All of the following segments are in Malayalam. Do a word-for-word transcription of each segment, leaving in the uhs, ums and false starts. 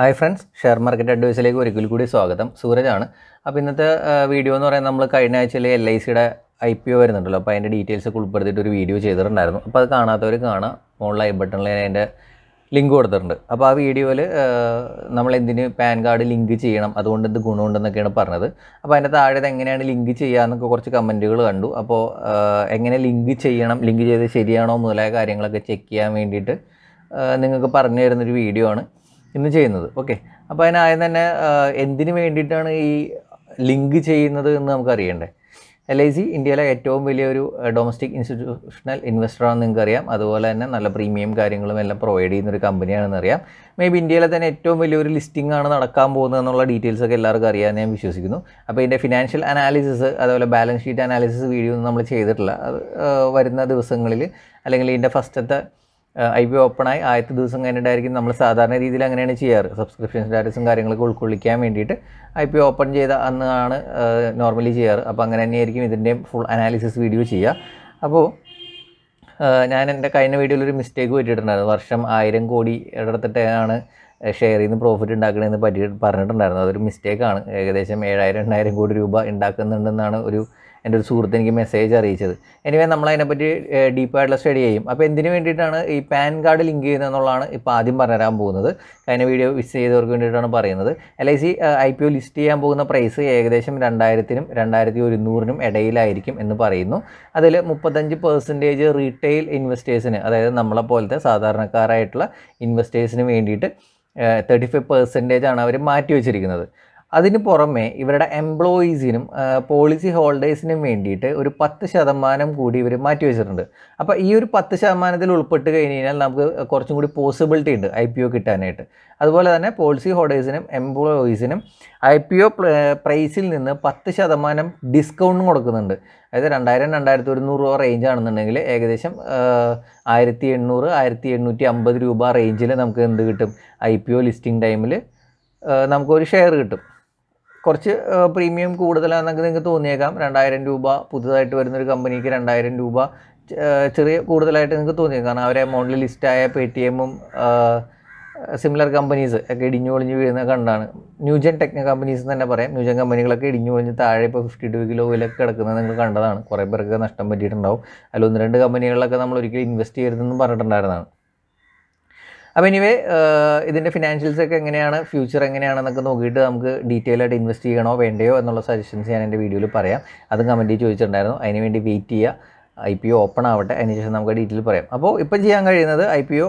ഹായ് ഫ്രണ്ട്സ്, ഷെയർ മാർക്കറ്റ് അഡ്വൈസിലേക്ക് ഒരിക്കൽ കൂടി സ്വാഗതം. സൂരജാണ്. അപ്പോൾ ഇന്നത്തെ വീഡിയോ എന്ന് പറയുന്നത്, നമ്മൾ കഴിഞ്ഞ ആഴ്ചയിൽ എൽ ഐ സിയുടെ ഐ പി ഒ വരുന്നുണ്ടല്ലോ, അപ്പോൾ അതിൻ്റെ ഡീറ്റെയിൽസൊക്കെ ഉൾപ്പെടുത്തിയിട്ട് ഒരു വീഡിയോ ചെയ്തിട്ടുണ്ടായിരുന്നു. അപ്പോൾ അത് കാണാത്തവർ കാണാം, മുകളിൽ ഐ ബട്ടണിൽ അതിൻ്റെ ലിങ്ക് കൊടുത്തിട്ടുണ്ട്. അപ്പോൾ ആ വീഡിയോയിൽ നമ്മൾ എന്തിന് പാൻ കാർഡ് ലിങ്ക് ചെയ്യണം, അതുകൊണ്ട് എന്ത് ഗുണമുണ്ടെന്നൊക്കെയാണ് പറഞ്ഞത്. അപ്പോൾ അതിൻ്റെ താഴെ എങ്ങനെയാണ് ലിങ്ക് ചെയ്യുക എന്നൊക്കെ കുറച്ച് കമൻറ്റുകൾ കണ്ടു. അപ്പോൾ എങ്ങനെ ലിങ്ക് ചെയ്യണം, ലിങ്ക് ചെയ്ത് ശരിയാണോ മുതലായ കാര്യങ്ങളൊക്കെ ചെക്ക് ചെയ്യാൻ വേണ്ടിയിട്ട് നിങ്ങൾക്ക് പറഞ്ഞു തരുന്നൊരു വീഡിയോ ആണ് ഇന്ന് ചെയ്യുന്നത്. ഓക്കെ, അപ്പോൾ അതിനാദ്യം തന്നെ എന്തിനു വേണ്ടിയിട്ടാണ് ഈ ലിങ്ക് ചെയ്യുന്നത് എന്ന് നമുക്ക് അറിയണ്ടേ. എൽ ഐ സി ഇന്ത്യയിലെ ഏറ്റവും വലിയൊരു ഡൊമസ്റ്റിക് ഇൻസ്റ്റിറ്റ്യൂഷണൽ ഇൻവെസ്റ്ററാണെന്ന് നിങ്ങൾക്കറിയാം. അതുപോലെ തന്നെ നല്ല പ്രീമിയം കാര്യങ്ങളും എല്ലാം പ്രൊവൈഡ് ചെയ്യുന്നൊരു കമ്പനിയാണെന്ന് അറിയാം. മേ ബി ഇന്ത്യയിലെ തന്നെ ഏറ്റവും വലിയൊരു ലിസ്റ്റിംഗ് ആണ് നടക്കാൻ പോകുന്നതെന്നുള്ള ഡീറ്റെയിൽസൊക്കെ എല്ലാവർക്കും അറിയാമെന്ന് ഞാൻ വിശ്വസിക്കുന്നു. അപ്പോൾ ഇതിൻ്റെ ഫിനാൻഷ്യൽ അനാലിസിസ്, അതുപോലെ ബാലൻസ് ഷീറ്റ് അനാലിസിസ് വീഡിയോ ഒന്നും നമ്മൾ ചെയ്തിട്ടില്ല. അത് വരുന്ന ദിവസങ്ങളിൽ, അല്ലെങ്കിൽ ഇതിൻ്റെ ഫസ്റ്റത്തെ ഐ പി ഒ ഓപ്പണായി ആദ്യത്തെ ദിവസം കഴിഞ്ഞിട്ടായിരിക്കും നമ്മൾ സാധാരണ രീതിയിൽ അങ്ങനെയാണ് ചെയ്യാറ്. സബ്സ്ക്രിപ്ഷൻ സ്റ്റാറ്റസും കാര്യങ്ങളൊക്കെ ഉൾക്കൊള്ളിക്കാൻ വേണ്ടിയിട്ട് ഐ പി ഒ ഓപ്പൺ ചെയ്ത അന്നാണ് നോർമലി ചെയ്യാറ്. അപ്പോൾ അങ്ങനെ തന്നെയായിരിക്കും ഇതിൻ്റെയും ഫുൾ അനാലിസിസ് വീഡിയോ ചെയ്യുക. അപ്പോൾ ഞാൻ എൻ്റെ കഴിഞ്ഞ വീഡിയോയിൽ ഒരു മിസ്റ്റേക്ക് പറ്റിയിട്ടുണ്ടായിരുന്നു. വർഷം ആയിരം കോടി എടുത്തിട്ടാണ് ഷെയറിൽ നിന്ന് പ്രോഫിറ്റ് ഉണ്ടാക്കണമെന്ന് പറ്റി പറഞ്ഞിട്ടുണ്ടായിരുന്നു. അതൊരു മിസ്റ്റേക്കാണ്. ഏകദേശം ഏഴായിരം രണ്ടായിരം കോടി രൂപ ഉണ്ടാക്കുന്നുണ്ടെന്നാണ് ഒരു എൻ്റെ ഒരു സുഹൃത്ത് എനിക്ക് മെസ്സേജ് അറിയിച്ചത്. എനിവേ നമ്മളതിനെപ്പറ്റി ഡീപ്പായിട്ടുള്ള സ്റ്റഡി ചെയ്യും. അപ്പോൾ എന്തിനു വേണ്ടിയിട്ടാണ് ഈ പാൻ കാർഡ് ലിങ്ക് ചെയ്യുന്നത് എന്നുള്ളതാണ് ഇപ്പോൾ ആദ്യം പറഞ്ഞുതരാൻ പോകുന്നത്. കഴിഞ്ഞ വീഡിയോ വിസ് ചെയ്തവർക്ക് വേണ്ടിയിട്ടാണ് പറയുന്നത്. L I C I P O list ചെയ്യാൻ പോകുന്ന പ്രൈസ് ഏകദേശം രണ്ടായിരത്തിനും രണ്ടായിരത്തി ഒരുന്നൂറിനും ഇടയിലായിരിക്കും എന്ന് പറയുന്നു. അതിൽ മുപ്പത്തഞ്ച് പെർസെൻറ്റേജ് റീറ്റെയിൽ ഇൻവെസ്റ്റേഴ്സിന്, അതായത് നമ്മളെപ്പോലത്തെ സാധാരണക്കാരായിട്ടുള്ള ഇൻവെസ്റ്റേഴ്സിന് വേണ്ടിയിട്ട് തേർട്ടി ഫൈവ് പെർസെൻറ്റേജാണ് അവർ മാറ്റി വെച്ചിരിക്കുന്നത്. അതിന് പുറമെ ഇവരുടെ എംപ്ലോയീസിനും പോളിസി ഹോൾഡേഴ്സിനും വേണ്ടിയിട്ട് ഒരു പത്ത് ശതമാനം കൂടി ഇവർ മാറ്റി വെച്ചിട്ടുണ്ട്. അപ്പോൾ ഈ ഒരു പത്ത് ശതമാനത്തിൽ ഉൾപ്പെട്ട് കഴിഞ്ഞ് കഴിഞ്ഞാൽ നമുക്ക് കുറച്ചും കൂടി പോസിബിലിറ്റി ഉണ്ട് ഐ പി ഒ കിട്ടാനായിട്ട്. അതുപോലെ തന്നെ പോളിസി ഹോൾഡേഴ്സിനും എംപ്ലോയീസിനും ഐ പി ഒ പ്രൈസിൽ നിന്ന് പത്ത് ശതമാനം ഡിസ്കൗണ്ടും കൊടുക്കുന്നുണ്ട്. അതായത് രണ്ടായിരം രണ്ടായിരത്തി ഒരുന്നൂറ് രൂപ റേഞ്ചാണെന്നുണ്ടെങ്കിൽ ഏകദേശം ആയിരത്തി എണ്ണൂറ് ആയിരത്തി എണ്ണൂറ്റി അമ്പത് രൂപ റേഞ്ചിൽ നമുക്ക് എന്ത് കിട്ടും, ഐ പി ഒ ലിസ്റ്റിംഗ് ടൈമിൽ നമുക്കൊരു ഷെയർ കിട്ടും. കുറച്ച് പ്രീമിയം കൂടുതലാണെന്നൊക്കെ നിങ്ങൾക്ക് തോന്നിയേക്കാം. രണ്ടായിരം രൂപ പുതുതായിട്ട് വരുന്നൊരു കമ്പനിക്ക് രണ്ടായിരം രൂപ ചെറിയ കൂടുതലായിട്ട് നിങ്ങൾക്ക് തോന്നിയേക്കാം. കാരണം അവരെ എമൗണ്ടിൽ ലിസ്റ്റായ പേ ടി എമ്മും സിമിലർ കമ്പനീസ് ഒക്കെ ഇടിഞ്ഞു ഒളിഞ്ഞ് വീഴുന്ന കണ്ടാണ്. ന്യൂജൻ ടെക്നോ കമ്പനീസ് തന്നെ പറയാം. ന്യൂജൻ കമ്പനികളൊക്കെ ഇടിഞ്ഞു ഒളിഞ്ഞ് താഴെ ഇപ്പോൾ ഫിഫ്റ്റി ടു കിലോയിലൊക്കെ കിടക്കുന്നത് നിങ്ങൾ കണ്ടതാണ്. കുറേ പേർക്ക് നഷ്ടം പറ്റിയിട്ടുണ്ടാവും. അതിൽ ഒന്ന് രണ്ട് കമ്പനികളിലൊക്കെ നമ്മൾ ഒരിക്കലും ഇൻവെസ്റ്റ് ചെയ്യരുതെന്ന് പറഞ്ഞിട്ടുണ്ടായിരുന്നതാണ്. അപ്പോൾ എനിവേ ഇതിൻ്റെ ഫിനാൻഷ്യൽസൊക്കെ എങ്ങനെയാണ്, ഫ്യൂച്ചർ എങ്ങനെയാണെന്നൊക്കെ നോക്കിയിട്ട് നമുക്ക് ഡീറ്റെയിൽ ആയിട്ട് ഇൻവെസ്റ്റ് ചെയ്യണോ വേണ്ടയോ എന്നുള്ള സജഷൻസ് ഞാൻ എൻ്റെ വീഡിയോയിൽ പറയാം. അത് കമൻറ്റിൽ ചോദിച്ചിട്ടുണ്ടായിരുന്നു. അതിനുവേണ്ടി വെയിറ്റ് ചെയ്യുക, ഐ പി ഒ ഓപ്പൺ ആവട്ടെ, അതിനുശേഷം നമുക്ക് ഡീറ്റെയിൽ പറയാം. അപ്പോൾ ഇപ്പം ചെയ്യാൻ കഴിയുന്നത്, ഐ പി ഒ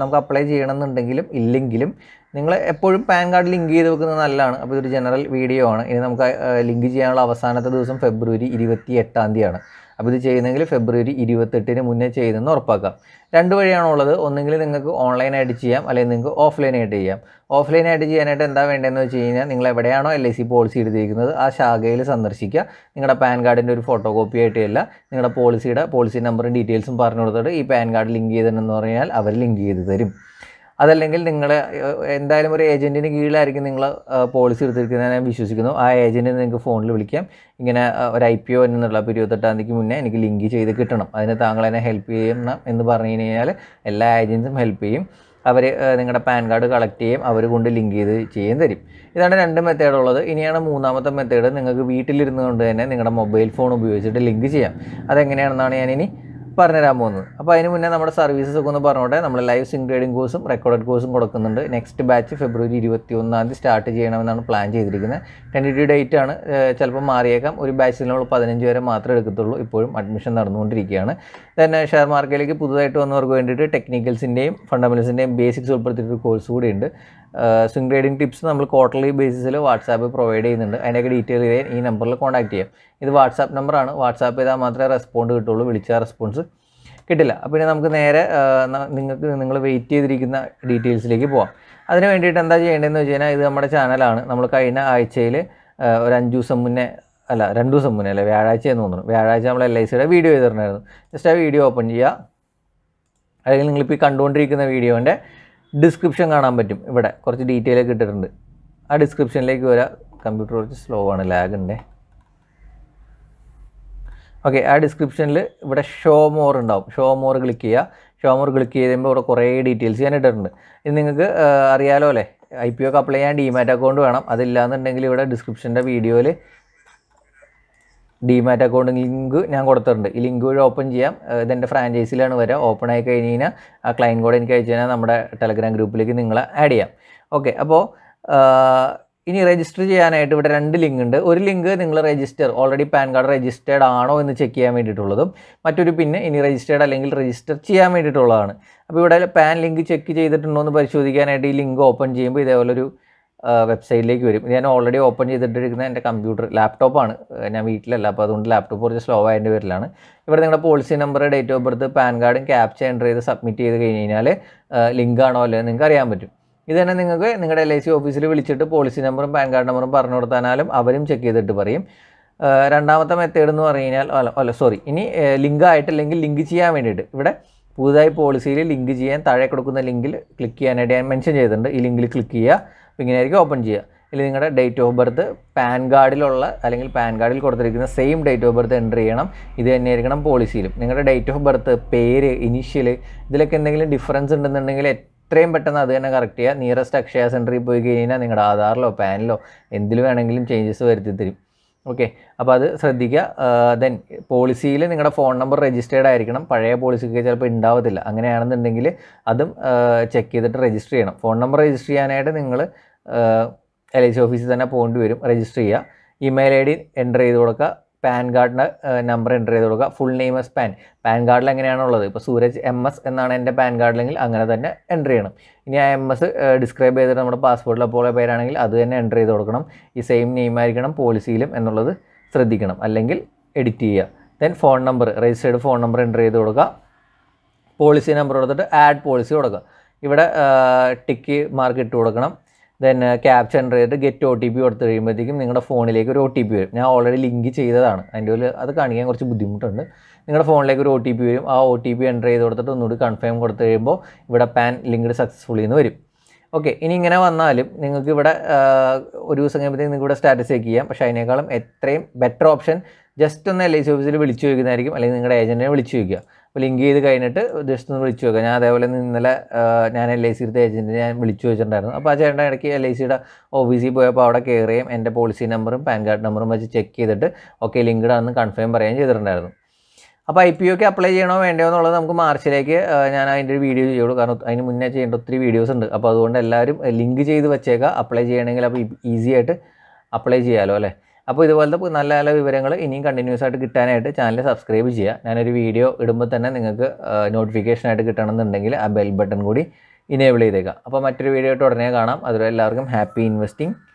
നമുക്ക് അപ്ലൈ ചെയ്യണമെന്നുണ്ടെങ്കിലും ഇല്ലെങ്കിലും നിങ്ങൾ എപ്പോഴും പാൻ കാർഡ് ലിങ്ക് ചെയ്ത് വെക്കുന്നത് നല്ലതാണ്. അപ്പോൾ ഇതൊരു ജനറൽ വീഡിയോ ആണ്. ഇനി നമുക്ക് ലിങ്ക് ചെയ്യാനുള്ള അവസാനത്തെ ദിവസം ഫെബ്രുവരി ഇരുപത്തി എട്ടാം തീയതിയാണ്. അപ്പോൾ ഇത് ചെയ്യുന്നെങ്കിൽ ഫെബ്രുവരി ഇരുപത്തെട്ടിന് മുന്നേ ചെയ്യുന്നതെന്ന് ഉറപ്പാക്കാം. രണ്ട് വഴിയാണുള്ളത്. ഒന്നെങ്കിൽ നിങ്ങൾക്ക് ഓൺലൈനായിട്ട് ചെയ്യാം, അല്ലെങ്കിൽ നിങ്ങൾക്ക് ഓഫ്ലൈനായിട്ട് ചെയ്യാം. ഓഫ്ലൈനായിട്ട് ചെയ്യാനായിട്ട് എന്താ വേണ്ടതെന്ന് വെച്ച് കഴിഞ്ഞാൽ, നിങ്ങൾ എവിടെയാണോ എൽ ഐ സി പോളിസി എടുത്തിരിക്കുന്നത് ആ ശാഖയിൽ സന്ദർശിക്കുക. നിങ്ങളുടെ പാൻ കാർഡിൻ്റെ ഒരു ഫോട്ടോ കോപ്പി ആയിട്ടല്ല, നിങ്ങളുടെ പോളിസിയുടെ പോളിസി നമ്പറും ഡീറ്റെയിൽസും പറഞ്ഞു കൊടുത്തിട്ട് ഈ പാൻ കാർഡ് ലിങ്ക് ചെയ്തിട്ടുണ്ടെന്ന് പറഞ്ഞാൽ അവർ ലിങ്ക് ചെയ്ത് തരും. അതല്ലെങ്കിൽ നിങ്ങൾ എന്തായാലും ഒരു ഏജൻറ്റിന് കീഴിലായിരിക്കും നിങ്ങൾ പോളിസി എടുത്തിരിക്കുന്നത് ഞാൻ വിശ്വസിക്കുന്നു. ആ ഏജൻറ്റിന് നിങ്ങൾക്ക് ഫോണിൽ വിളിക്കാം, ഇങ്ങനെ ഒരു ഐ പി ഒ എന്നുള്ള ഇരുപത്തെട്ടാം തീയതിക്ക് മുന്നേ എനിക്ക് ലിങ്ക് ചെയ്ത് കിട്ടണം, അതിന് താങ്കൾ എന്നെ ഹെൽപ്പ് ചെയ്യണം എന്ന് പറഞ്ഞു കഴിഞ്ഞാൽ എല്ലാ ഏജൻസും ഹെൽപ്പ് ചെയ്യും. അവർ നിങ്ങളുടെ പാൻ കാർഡ് കളക്ട് ചെയ്യും, അവർ കൊണ്ട് ലിങ്ക് ചെയ്ത് ചെയ്യും തരും. ഇതാണ് രണ്ട് മെത്തേഡുള്ളത്. ഇനിയാണ് മൂന്നാമത്തെ മെത്തേഡ്. നിങ്ങൾക്ക് വീട്ടിലിരുന്നു കൊണ്ട് തന്നെ നിങ്ങളുടെ മൊബൈൽ ഫോൺ ഉപയോഗിച്ചിട്ട് ലിങ്ക് ചെയ്യാം. അതെങ്ങനെയാണെന്നാണ് ഞാനിനി പറഞ്ഞുതരാൻ പോകുന്നത്. അപ്പോൾ അതിന് മുന്നേ നമ്മുടെ സർവീസസൊക്കെ ഒന്ന് പറഞ്ഞോട്ടെ. നമ്മൾ ലൈവ് സ്വിംഗ് ട്രേഡിംഗ് കോഴ്സും റെക്കോർഡ് കോഴ്സും കൊടുക്കുന്നുണ്ട്. നെക്സ്റ്റ് ബാച്ച് ഫെബ്രുവരി ഇരുപത്തി ഒന്നാം തീയതി സ്റ്റാർട്ട് ചെയ്യണമെന്നാണ് പ്ലാൻ ചെയ്തിരിക്കുന്നത്. ടെൻറ്റേറ്റീവ് ഡേറ്റ് ആണ്, ചിലപ്പോൾ മാറിയേക്കാം. ഒരു ബാച്ചിൽ നമ്മൾ പതിനഞ്ച് വരെ മാത്രമേ എടുക്കത്തുള്ളൂ. ഇപ്പോഴും അഡ്മിഷൻ നടന്നുകൊണ്ടിരിക്കുകയാണ്. തന്നെ ഷെയർ മാർക്കറ്റിലേക്ക് പുതുതായിട്ട് വന്നവർക്ക് വേണ്ടിയിട്ട് ടെക്നിക്കൽസിൻ്റെയും ഫണ്ടമെൻറ്റൽസിൻ്റെയും ബേസിക്സ് ഉൾപ്പെടുത്തിയിട്ടൊരു കോഴ്സ് കൂടിയുണ്ട്. സ്വിംഗ് ട്രേഡിംഗ് ടിപ്സ് നമ്മൾ ക്വാർട്ടർലി ബേസിസിൽ വാട്സാപ്പ് പ്രൊവൈഡ് ചെയ്യുന്നുണ്ട്. അതിൻ്റെയൊക്കെ ഡീറ്റെയിൽ ചെയ്യാൻ ഈ നമ്പറിൽ കോൺടാക്ട് ചെയ്യാം. ഇത് വാട്സാപ്പ് നമ്പറാണ്. വാട്സാപ്പ് ചെയ്താൽ മാത്രമേ റെസ്പോണ്ട് കിട്ടുള്ളൂ, വിളിച്ചാൽ റെസ്പോൺസ് കിട്ടില്ല. അപ്പോൾ പിന്നെ നമുക്ക് നേരെ നിങ്ങൾക്ക് നിങ്ങൾ വെയിറ്റ് ചെയ്തിരിക്കുന്ന ഡീറ്റെയിൽസിലേക്ക് പോകാം. അതിന് വേണ്ടിയിട്ട് എന്താ ചെയ്യേണ്ടതെന്ന് വെച്ച് കഴിഞ്ഞാൽ, ഇത് നമ്മുടെ ചാനലാണ്. നമ്മൾ കഴിഞ്ഞ ആഴ്ചയിൽ ഒരു അഞ്ച് ദിവസം മുന്നേ അല്ല രണ്ട് ദിവസം മുന്നേ അല്ലേ വ്യാഴാഴ്ച എന്ന് തോന്നുന്നു, വ്യാഴാഴ്ച നമ്മൾ എൽ ഐ സിയുടെ വീഡിയോ ചെയ്തിട്ടുണ്ടായിരുന്നു. ജസ്റ്റ് ആ വീഡിയോ ഓപ്പൺ ചെയ്യുക, അല്ലെങ്കിൽ നിങ്ങളിപ്പോൾ കണ്ടുകൊണ്ടിരിക്കുന്ന വീഡിയോൻ്റെ ഡിസ്ക്രിപ്ഷൻ കാണാൻ പറ്റും. ഇവിടെ കുറച്ച് ഡീറ്റെയിൽ ഒക്കെ ഇട്ടിട്ടുണ്ട്. ആ ഡിസ്ക്രിപ്ഷനിലേക്ക് വരാം. കമ്പ്യൂട്ടർ കുറച്ച് സ്ലോ ആണ്, ലാഗ് ഉണ്ട്. ഓക്കെ, ആ ഡിസ്ക്രിപ്ഷനിൽ ഇവിടെ ഷോ മോർ ഉണ്ടാവും. ഷോ മോർ ക്ലിക്ക് ചെയ്യുക. ഷോ മോർ ക്ലിക്ക് ചെയ്യുമ്പോൾ ഇവിടെ കുറേ ഡീറ്റെയിൽസ് ഞാൻ ഇട്ടിട്ടുണ്ട്. ഇത് നിങ്ങൾക്ക് അറിയാലോ അല്ലേ, I P O ഒക്കെ അപ്ലൈ ചെയ്യാൻ ഡിമാറ്റ് അക്കൗണ്ട് വേണം. അതില്ല എന്നുണ്ടെങ്കിൽ ഇവിടെ ഡിസ്ക്രിപ്ഷൻ്റെ വീഡിയോയിൽ ഡിമാറ്റ് അക്കൗണ്ട് ലിങ്ക് ഞാൻ കൊടുത്തിട്ടുണ്ട്. ഈ ലിങ്ക് വഴി ഓപ്പൺ ചെയ്യാം. ഇതെൻ്റെ ഫ്രാഞ്ചൈസിലാണ് വരിക. ഓപ്പൺ ആയി കഴിഞ്ഞ് കഴിഞ്ഞാൽ ആ ക്ലൈൻ്റ് കോഡ് എനിക്ക് അയച്ചു കഴിഞ്ഞാൽ നമ്മുടെ ടെലഗ്രാം ഗ്രൂപ്പിലേക്ക് നിങ്ങളെ ആഡ് ചെയ്യാം. ഓക്കെ, അപ്പോൾ ഇനി രജിസ്റ്റർ ചെയ്യാനായിട്ട് ഇവിടെ രണ്ട് ലിങ്ക് ഉണ്ട്. ഒരു ലിങ്ക് നിങ്ങൾ register already PAN card registered ആണോ എന്ന് ചെക്ക് ചെയ്യാൻ വേണ്ടിയിട്ടുള്ളതും മറ്റൊരു പിന്നെ ഇനി രജിസ്റ്റേർഡ് അല്ലെങ്കിൽ രജിസ്റ്റർ ചെയ്യാൻ വേണ്ടിയിട്ടുള്ളതാണ്. അപ്പോൾ ഇവിടെ പാൻ ലിങ്ക് ചെക്ക് ചെയ്തിട്ടുണ്ടോ എന്ന് പരിശോധിക്കാനായിട്ട് ഈ ലിങ്ക് ഓപ്പൺ ചെയ്യുമ്പോൾ ഇതേപോലൊരു വെബ്സൈറ്റിലേക്ക് വരും. ഇത് ഞാൻ ഓൾറെഡി ഓപ്പൺ ചെയ്തിട്ടിരിക്കുന്നത് എൻ്റെ കമ്പ്യൂട്ടർ ലാപ്ടോപ്പാണ്. ഞാൻ വീട്ടിലല്ല, അപ്പോൾ അതുകൊണ്ട് ലാപ്ടോപ്പ് കുറച്ച് സ്ലോ ആയതിൻ്റെ പേരിലാണ്. ഇവിടെ നിങ്ങളുടെ policy number, date of birth, PAN കാർഡും ക്യാപ്ച എൻ്റർ ചെയ്ത് സബ്മിറ്റ് ചെയ്ത് കഴിഞ്ഞ് കഴിഞ്ഞാൽ ലിങ്കാണോ അല്ലേ നിങ്ങൾക്ക് അറിയാൻ പറ്റും. ഇത് തന്നെ നിങ്ങൾക്ക് നിങ്ങളുടെ എൽ ഐ സി ഓഫീസിൽ വിളിച്ചിട്ട് പോളിസി നമ്പറും പാൻ കാർഡ് നമ്പറും പറഞ്ഞു കൊടുത്താലും അവരും ചെക്ക് ചെയ്തിട്ട് പറയും. രണ്ടാമത്തെ മെത്തേഡ് എന്ന് പറഞ്ഞു കഴിഞ്ഞാൽ അല്ല അല്ല സോറി ഇനി ലിങ്ക് ആയിട്ടില്ലെങ്കിൽ ലിങ്ക് ചെയ്യാൻ വേണ്ടിയിട്ട് ഇവിടെ പുതുതായി പോളിസിയിൽ ലിങ്ക് ചെയ്യാൻ താഴെ കൊടുക്കുന്ന ലിങ്കിൽ ക്ലിക്ക് ചെയ്യാനായിട്ട് ഞാൻ മെൻഷൻ ചെയ്തിട്ടുണ്ട്. ഈ ലിങ്കിൽ ക്ലിക്ക് ചെയ്യുക, ഇങ്ങനെ ആയിരിക്കും ഓപ്പൺ ചെയ്യുക. ഇതിൽ നിങ്ങളുടെ ഡേറ്റ് ഓഫ് ബർത്ത് പാൻ കാർഡിലുള്ള അല്ലെങ്കിൽ പാൻ കാർഡിൽ കൊടുത്തിരിക്കുന്ന same date of birth enter ചെയ്യണം. ഇത് തന്നെ ആയിരിക്കണം പോളിസിയിലും. നിങ്ങളുടെ ഡേറ്റ് ഓഫ് ബർത്ത്, പേര്, ഇനിഷ്യൽ ഇതിലൊക്കെ എന്തെങ്കിലും ഡിഫറൻസ് ഉണ്ടെന്നുണ്ടെങ്കിൽ എത്രയും പെട്ടെന്ന് അത് തന്നെ കറക്റ്റ് ചെയ്യുക. നിയറസ്റ്റ് അക്ഷയ സെൻറ്ററിൽ പോയി കഴിഞ്ഞാൽ നിങ്ങളുടെ ആധാറിലോ പാനിലോ എന്തിൽ വേണമെങ്കിലും ചേഞ്ചസ് വരുത്തി തരും. ഓക്കെ, അപ്പോൾ അത് ശ്രദ്ധിക്കുക. ദെൻ പോളിസിയിൽ നിങ്ങളുടെ ഫോൺ നമ്പർ രജിസ്റ്റേർഡ് ആയിരിക്കണം. പഴയ പോളിസിക്ക് ചിലപ്പോൾ ഉണ്ടാവത്തില്ല. അങ്ങനെയാണെന്നുണ്ടെങ്കിൽ അതും ചെക്ക് ചെയ്തിട്ട് രജിസ്റ്റർ ചെയ്യണം. ഫോൺ നമ്പർ രജിസ്റ്റർ ചെയ്യാനായിട്ട് നിങ്ങൾ എൽ ഐ സി ഓഫീസിൽ തന്നെ പോകേണ്ടി വരും. രജിസ്റ്റർ ചെയ്യുക, ഇമെയിൽ ഐ ഡി എൻ്റർ ചെയ്ത് കൊടുക്കുക, പാൻ കാർഡിൻ്റെ നമ്പർ എൻ്റർ ചെയ്ത് കൊടുക്കുക. Full name as PAN PAN കാർഡിൽ എങ്ങനെയാണുള്ളത്, ഇപ്പോൾ സൂരജ് എം എസ് എന്നാണ് എൻ്റെ പാൻ കാർഡിലെങ്കിൽ അങ്ങനെ തന്നെ എൻ്റർ ചെയ്യണം. ഇനി ആ എം എസ് ഡിസ്ക്രൈബ് ചെയ്തിട്ട് നമ്മുടെ പാസ്പോർട്ടിലെ പോലെ പേരാണെങ്കിൽ അത് തന്നെ എൻ്റർ ചെയ്ത് കൊടുക്കണം. ഈ സെയിം നെയിം ആയിരിക്കണം പോളിസിയിലും എന്നുള്ളത് ശ്രദ്ധിക്കണം, അല്ലെങ്കിൽ എഡിറ്റ് ചെയ്യുക. Then phone number, registered phone number enter ചെയ്ത് കൊടുക്കുക. പോളിസി നമ്പർ കൊടുത്തിട്ട് ആഡ് പോളിസി കൊടുക്കുക. ഇവിടെ ടിക്ക് മാർക്ക് ഇട്ട് കൊടുക്കണം. ദെൻ ക്യാപ്ച എൻ്റർ ചെയ്തിട്ട് ഗെറ്റ് ഒ ടി പി കൊടുത്തു കഴിയുമ്പോഴത്തേക്കും നിങ്ങളുടെ ഫോണിലേക്ക് ഒരു ഒ ടി പി വരും. ഞാൻ ഓൾറെഡി ലിങ്ക് ചെയ്തതാണ്, അതിൻ്റെ ഒരു അത് കാണിക്കാൻ കുറച്ച് ബുദ്ധിമുട്ടുണ്ട്. നിങ്ങളുടെ ഫോണിലേക്ക് ഒരു ഒ ടി പി വരും. ആ ഒ ടി പി എൻ്റർ ചെയ്ത് കൊടുത്തിട്ട് ഒന്നുകൂടി കൺഫേം കൊടുത്തു കഴിയുമ്പോൾ ഇവിടെ പാൻ ലിങ്ക്ഡ് സക്സസ്ഫുള്ളി എന്ന് വരും. ഓക്കെ, ഇനി ഇങ്ങനെ വന്നാലും നിങ്ങൾക്ക് ഇവിടെ ഒരു ദിവസം കഴിയുമ്പോഴത്തേക്ക് നിങ്ങൾക്ക് ഇവിടെ സ്റ്റാറ്റസ് ചെക്ക് ചെയ്യാം. പക്ഷേ അതിനേക്കാളും എത്രയും ബെറ്റർ ഓപ്ഷൻ ജസ്റ്റ് ഒന്ന് എൽ ഐ സി ഓഫീസിൽ വിളിച്ചു ചോദിക്കുന്നതായിരിക്കും, അല്ലെങ്കിൽ നിങ്ങളുടെ ഏജൻറ്റിനെ വിളിച്ചു ചോദിക്കുക. അപ്പോൾ ലിങ്ക് ചെയ്ത് കഴിഞ്ഞിട്ട് ജസ്റ്റ് ഒന്ന് വിളിച്ചു നോക്കുക. ഞാൻ അതേപോലെ ഇന്നലെ ഞാൻ എൽ ഐ സിയുടെ ഏജൻറ്റിനെ ഞാൻ വിളിച്ചു ചോദിച്ചിട്ടുണ്ടായിരുന്നു. അപ്പോൾ ആ ചേട്ടൻ ഇടയ്ക്ക് എൽ ഐ സിയുടെ ഓഫീസിൽ പോയപ്പോൾ അവിടെ കയറുകയും എൻ്റെ പോളിസി നമ്പറും പാൻ കാർഡ് നമ്പറും വെച്ച് ചെക്ക് ചെയ്തിട്ട് ഓക്കെ ലിങ്ക്ഡ് ആണെന്ന് കൺഫേം പറയാൻ ചെയ്തിട്ടുണ്ടായിരുന്നു. അപ്പോൾ ഐ പി ഒ ഒക്കെ അപ്ലൈ ചെയ്യണോ വേണ്ടയോ എന്നുള്ളത് നമുക്ക് മാർച്ചിലേക്ക് ഞാൻ അതിൻ്റെ ഒരു വീഡിയോ ചെയ്യുള്ളൂ. കാരണം അതിന് മുന്നേ ചെയ്യേണ്ട ഒത്തിരി വീഡിയോസ് ഉണ്ട്. അപ്പോൾ അതുകൊണ്ട് എല്ലാവരും ലിങ്ക് ചെയ്ത് വെച്ചേക്കുക. അപ്ലൈ ചെയ്യണമെങ്കിൽ അപ്പോൾ ഈസി ആയിട്ട് അപ്ലൈ ചെയ്യാമല്ലോ അല്ലേ. അപ്പോൾ ഇതുപോലത്തെ നല്ല നല്ല വിവരങ്ങൾ ഇനിയും കണ്ടിന്യൂസ് ആയിട്ട് കിട്ടാനായിട്ട് ചാനൽ സബ്സ്ക്രൈബ് ചെയ്യുക. ഞാനൊരു വീഡിയോ ഇടുമ്പോൾ തന്നെ നിങ്ങൾക്ക് നോട്ടിഫിക്കേഷനായിട്ട് കിട്ടണമെന്നുണ്ടെങ്കിൽ ആ ബെൽ ബട്ടൺ കൂടി ഇനേബിൾ ചെയ്തേക്കാം. അപ്പോൾ മറ്റൊരു വീഡിയോ ആയിട്ട് ഉടനെ കാണാം. അതുവരെ എല്ലാവർക്കും ഹാപ്പി ഇൻവെസ്റ്റിംഗ്.